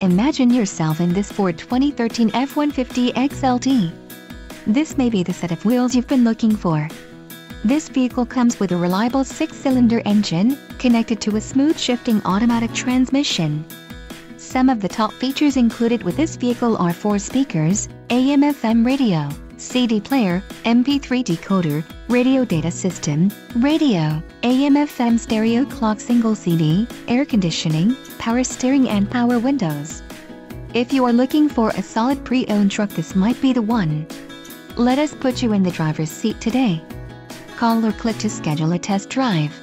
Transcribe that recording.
Imagine yourself in this Ford 2013 F-150 XLT. This may be the set of wheels you've been looking for. This vehicle comes with a reliable 6-cylinder engine, connected to a smooth shifting automatic transmission. Some of the top features included with this vehicle are 4 speakers, AM/FM radio, CD player, MP3 decoder, radio data system, radio, AM/FM stereo clock, single CD, air conditioning, power steering and power windows. If you are looking for a solid pre-owned truck, this might be the one. Let us put you in the driver's seat today. Call or click to schedule a test drive.